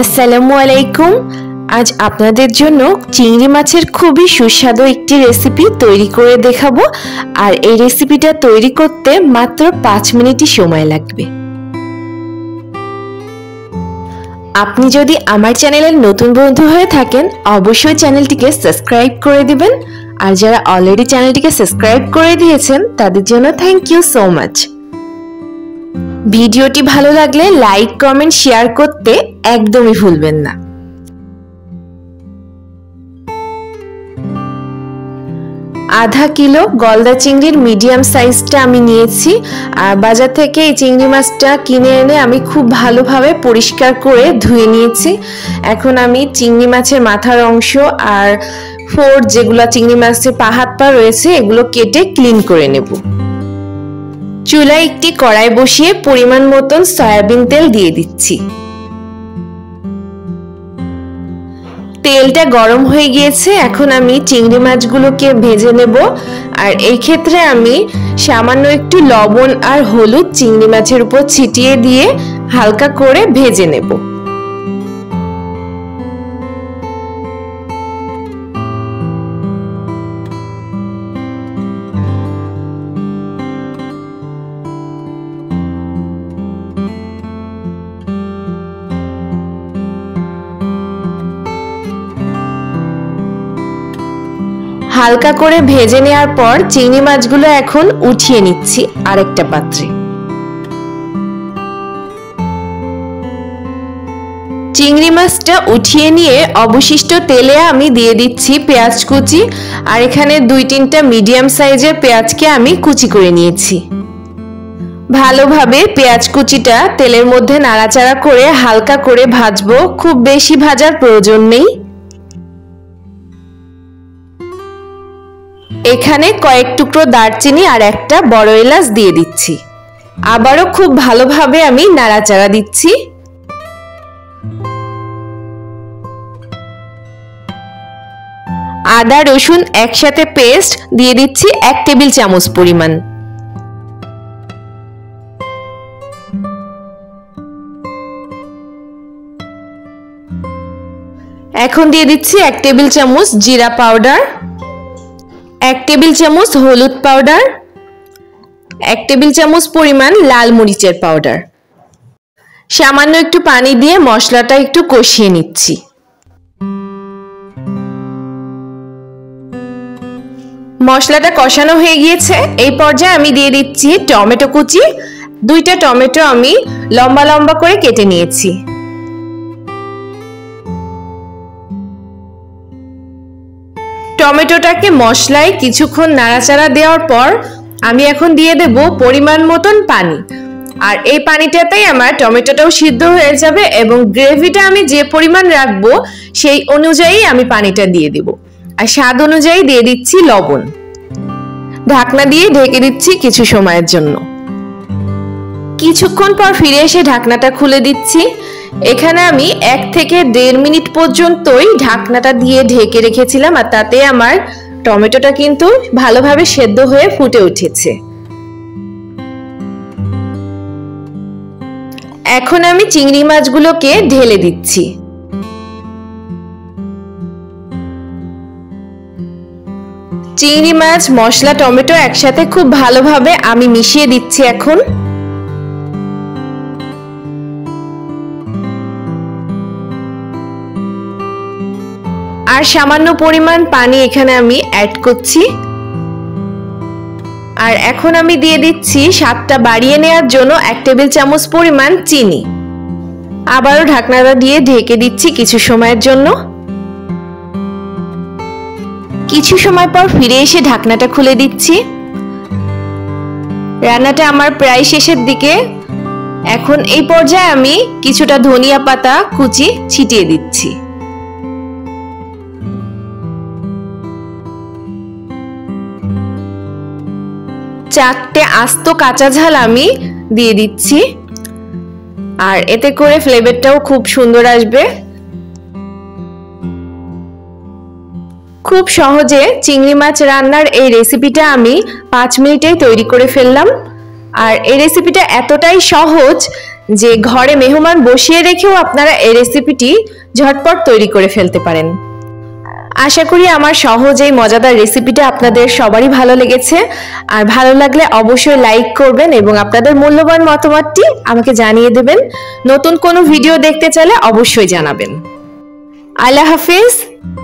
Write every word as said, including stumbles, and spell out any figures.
আসসালামু আলাইকুম। आज আপনাদের জন্য চিংড়ি মাছের খুবই সুস্বাদু একটি রেসিপি তৈরি করে দেখাবো। আর এই রেসিপিটা তৈরি করতে মাত্র পাঁচ মিনিটই সময় লাগবে। আপনি যদি আমার চ্যানেলের নতুন বন্ধু হয়ে থাকেন অবশ্যই চ্যানেলটিকে সাবস্ক্রাইব করে দিবেন। আর যারা অলরেডি চ্যানেলটিকে সাবস্ক্রাইব করে দিয়েছেন তাদের জন্য থ্যাংক ইউ সো মাচ। ভিডিওটি ভালো লাগলে লাইক কমেন্ট শেয়ার করতে একদমই ভুলবেন না। আধা কিলো গলদা চিংড়ির মিডিয়াম সাইজটা আমি নিয়েছি। আর বাজার থেকে এই চিংড়ি মাছটা কিনে এনে আমি খুব ভালোভাবে পরিষ্কার করে ধুয়ে নিয়েছি। এখন আমি চিংড়ি মাছের মাথার অংশ আর ফোর যেগুলো চিংড়ি মাছের পা হাত পা রয়েছে এগুলো কেটে ক্লিন করে নেব। চুলায় একটি কড়াই বসিয়ে পরিমাণ মতন সয়াবিন তেল দিয়ে দিচ্ছি। তেলটা গরম হয়ে গিয়েছে, এখন আমি চিংড়ি মাছগুলোকে ভেজে নেব। আর এই ক্ষেত্রে আমি সামান্য একটু লবণ আর হলুদ চিংড়ি মাছের উপর ছিটিয়ে দিয়ে হালকা করে ভেজে নেব। হালকা করে ভেজে নেওয়ার পর চিংড়ি মাছগুলো এখন উঠিয়ে নিচ্ছি আরেকটা পাত্রে। চিংড়ি মাছটা উঠিয়ে নিয়ে অবশিষ্ট তেলে আমি দিয়ে দিচ্ছি পেঁয়াজ কুচি। আর এখানে দুই তিনটা মিডিয়াম সাইজের পেঁয়াজকে আমি কুচি করে নিয়েছি। ভালোভাবে পেঁয়াজ কুচিটা তেলের মধ্যে নাড়াচাড়া করে হালকা করে ভাজবো, খুব বেশি ভাজার প্রয়োজন নেই। এখানে কয়েক টুকরো দারচিনি আর একটা বড় এলাচ দিয়ে দিচ্ছি। আবারও খুব ভালোভাবে আমি নাড়াচাড়া দিচ্ছি। আদা রসুন একসাথে পেস্ট দিয়ে দিচ্ছি এক টেবিল চামচ পরিমাণ। এখন দিয়ে দিচ্ছি এক টেবিল চামচ জিরা পাউডার, এক টেবিল চামচ হলুদ পাউডার, এক টেবিল চামচ পরিমাণ লাল মরিচের পাউডার। সামান্য একটু পানি দিয়ে মশলাটা একটু কষিয়ে নিচ্ছি। মশলাটা কষানো হয়ে গিয়েছে। এই পর্যায়ে আমি দিয়ে দিচ্ছি টমেটো কুচি। দুইটা টমেটো আমি লম্বা লম্বা করে কেটে নিয়েছি। টমেটোটাকে মশলায় কিছুক্ষণ নাড়াচাড়া দেওয়ার পর আমি এখন দিয়ে দেব পরিমাণ মতন পানি। আর এই পানিটাতেই আমার টমেটোটাও সিদ্ধ হয়ে যাবে এবং গ্রেভিটা আমি যে পরিমাণ রাখবো সেই অনুযায়ী আমি পানিটা দিয়ে দেব। আর স্বাদ অনুযায়ী দিয়ে দিচ্ছি লবণ। ঢাকনা দিয়ে ঢেকে দিচ্ছি কিছু সময়ের জন্য। কিছুক্ষণ পর ফিরে এসে ঢাকনাটা খুলে দিচ্ছি। এখানে আমি এক থেকে দেড় মিনিট পর্যন্তই ঢাকনাটা দিয়ে ঢেকে রেখেছিলাম। আর তাতে আমার টমেটোটা কিন্তু ভালোভাবে সেদ্ধ হয়ে ফুটে উঠেছে। এখন আমি চিংড়ি মাছগুলোকে ঢেলে দিচ্ছি। চিংড়ি মাছ মশলা টমেটো একসাথে খুব ভালোভাবে আমি মিশিয়ে দিচ্ছি। এখন আর সামান্য পরিমাণ পানি এখানে আমি অ্যাড করছি। আর এখন আমি দিয়ে দিচ্ছি স্বাদটা বাড়িয়ে নেওয়ার জন্য এক টেবিল চামচ পরিমাণ চিনি। আবারও ঢাকনাটা দিয়ে ঢেকে দিচ্ছি কিছু সময়ের জন্য। কিছু সময় পর ফিরে এসে ঢাকনাটা খুলে দিচ্ছি। রান্নাটা আমার প্রায় শেষের দিকে। এখন এই পর্যায়ে আমি কিছুটা ধনিয়া পাতা কুচি ছিটিয়ে দিচ্ছি। চারটে আস্ত কাঁচা ঝাল আমি দিয়ে দিচ্ছি। আর এতে করে ফ্লেভারটাও খুব সুন্দর আসবে। খুব সহজে চিংড়ি মাছ রান্নার এই রেসিপিটা আমি পাঁচ মিনিটেই তৈরি করে ফেললাম। আর এই রেসিপিটা এতটাই সহজ যে ঘরে মেহমান বসিয়ে রেখেও আপনারা এই রেসিপিটি ঝটপট তৈরি করে ফেলতে পারেন। আশা করি আমার সহজ এই মজাদার রেসিপিটা আপনাদের সবারই ভালো লেগেছে, আর ভালো লাগলে অবশ্যই লাইক করবেন এবং আপনাদের মূল্যবান মতামতটি আমাকে জানিয়ে দেবেন। নতুন কোনো ভিডিও দেখতে চাইলে অবশ্যই জানাবেন। আল্লাহ হাফেজ।